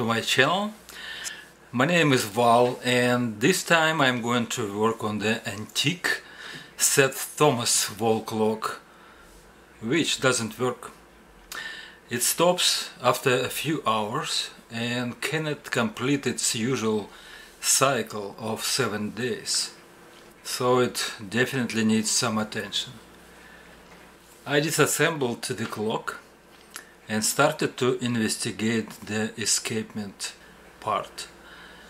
welcome to my channel. My name is Val, and this time I'm going to work on the antique Seth Thomas wall clock, which doesn't work. It stops after a few hours and cannot complete its usual cycle of 7 days, so it definitely needs some attention. I disassembled the clock and started to investigate the escapement part,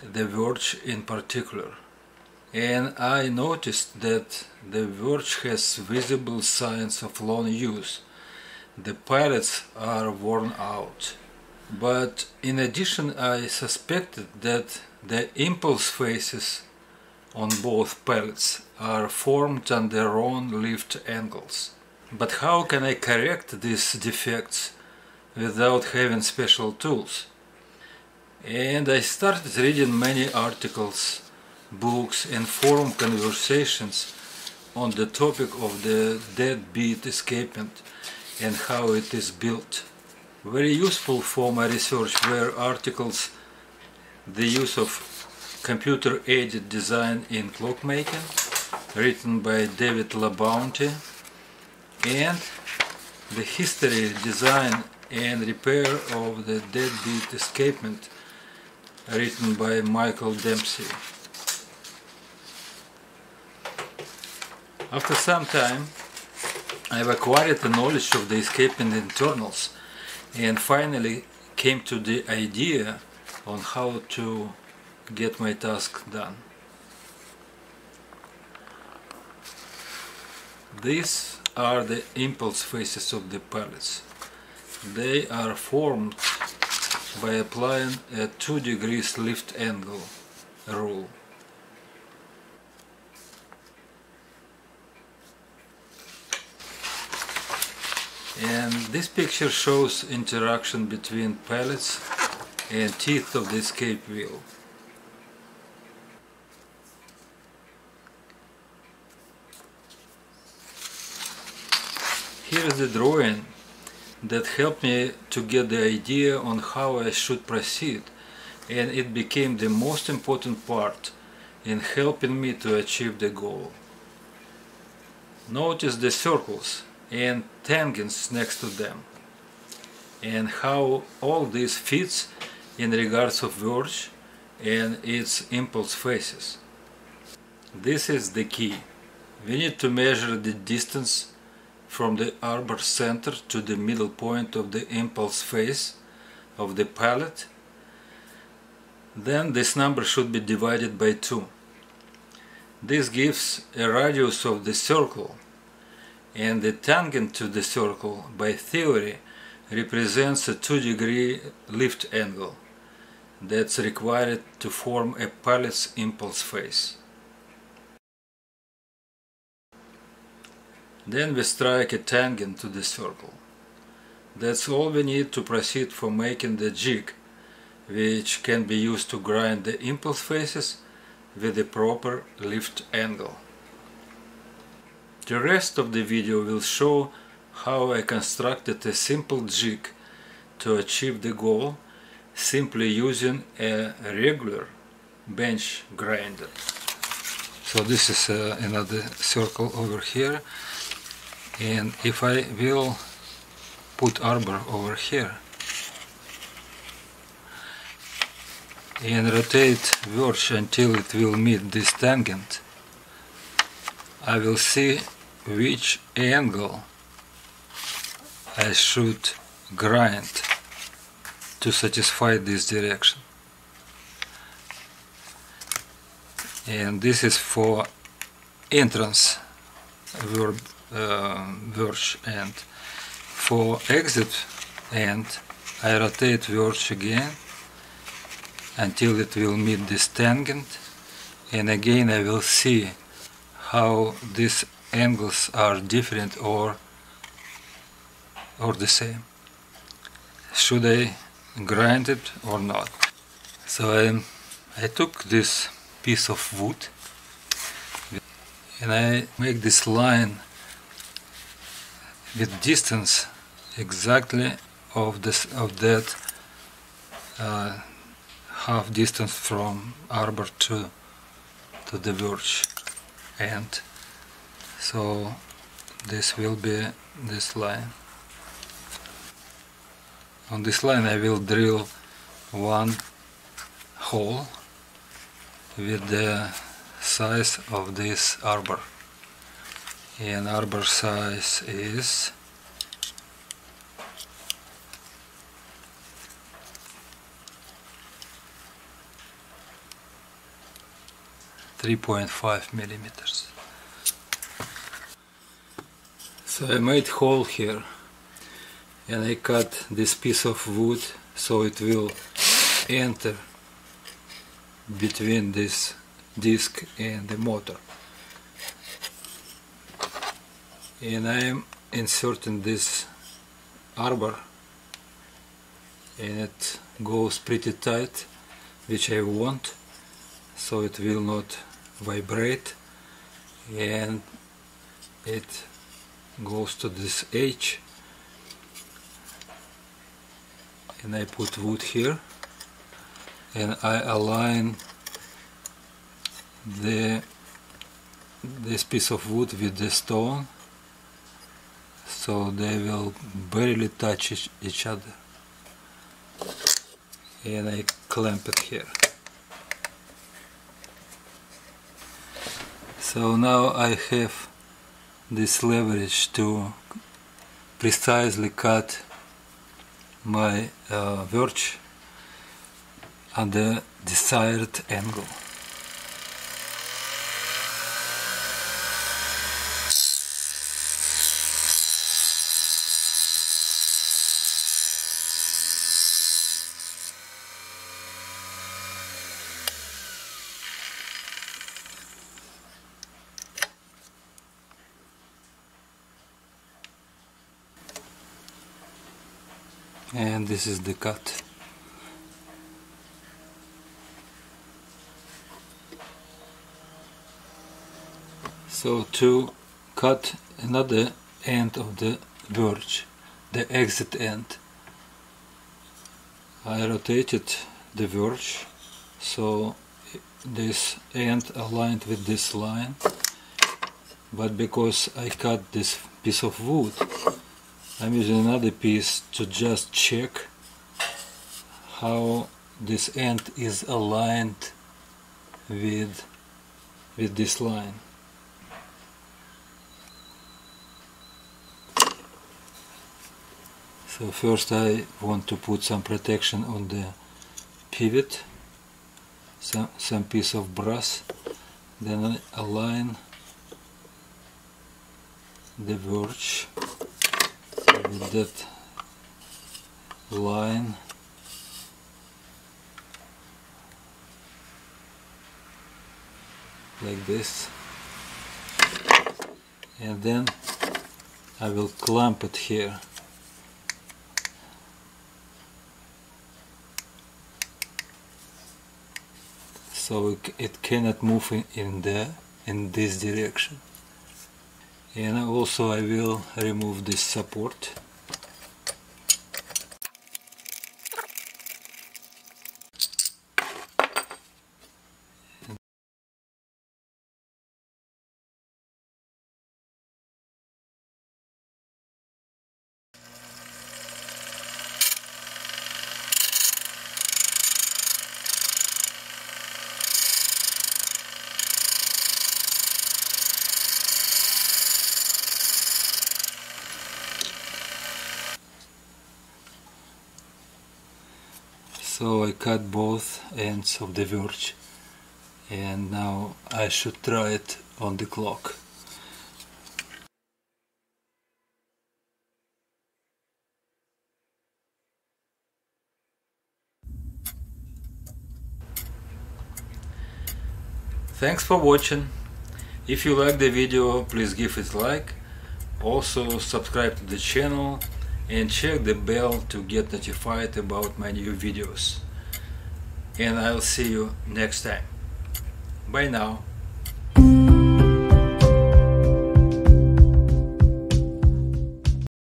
the verge in particular. And I noticed that the verge has visible signs of long use. The pallets are worn out. But in addition, I suspected that the impulse faces on both pallets are formed under wrong lift angles. But how can I correct these defects without having special tools? And I started reading many articles, books and forum conversations on the topic of the deadbeat escapement and how it is built. Very useful for my research were articles the use of computer-aided design in clockmaking, written by David LaBounty, and the history, design and repair of the deadbeat escapement, written by Michael Dempsey. After some time, I've acquired the knowledge of the escapement internals and finally came to the idea on how to get my task done. These are the impulse faces of the pallets. They are formed by applying a 2 degrees lift angle rule. And this picture shows interaction between pallets and teeth of the escape wheel. Here is the drawing that helped me to get the idea on how I should proceed, and it became the most important part in helping me to achieve the goal. Notice the circles and tangents next to them, and how all this fits in regards of verge and its impulse faces. This is the key. We need to measure the distance from the arbor center to the middle point of the impulse face of the pallet. Then this number should be divided by 2. This gives a radius of the circle, and the tangent to the circle, by theory, represents a 2 degree lift angle that's required to form a pallet's impulse face. Then we strike a tangent to the circle. That's all we need to proceed for making the jig, which can be used to grind the impulse faces with the proper lift angle. The rest of the video will show how I constructed a simple jig to achieve the goal simply using a regular bench grinder. So this is another circle over here. And if I will put arbor over here and rotate verge until it will meet this tangent, I will see which angle I should grind to satisfy this direction. And this is for entrance verge, and for exit end I rotate verge again until it will meet this tangent, and again I will see how these angles are different or the same. Should I grind it or not? So I took this piece of wood and I make this line with distance exactly of that half distance from arbor to the birch end. So this will be this line. On this line I will drill one hole with the size of this arbor, and arbor size is 3.5 millimeters. So I made hole here, and I cut this piece of wood so it will enter between this disc and the motor. And I am inserting this arbor, and it goes pretty tight, which I want, so it will not vibrate, and it goes to this edge, and I put wood here, and I align this piece of wood with the stone, so they will barely touch each other, and I clamp it here. So now I have this leverage to precisely cut my birch at the desired angle. And this is the cut. So to cut another end of the birch, the exit end, I rotated the birch so this end aligned with this line, but because I cut this piece of wood, I'm using another piece to just check how this end is aligned with this line. So first I want to put some protection on the pivot, some piece of brass, then I align the birch with that line, like this, and then I will clamp it here. So it cannot move in this direction. And also I will remove this support. So I cut both ends of the birch, and now I should try it on the clock. Thanks for watching. If you like the video, please give it a like. Also subscribe to the channel and check the bell to get notified about my new videos. And I'll see you next time. Bye now.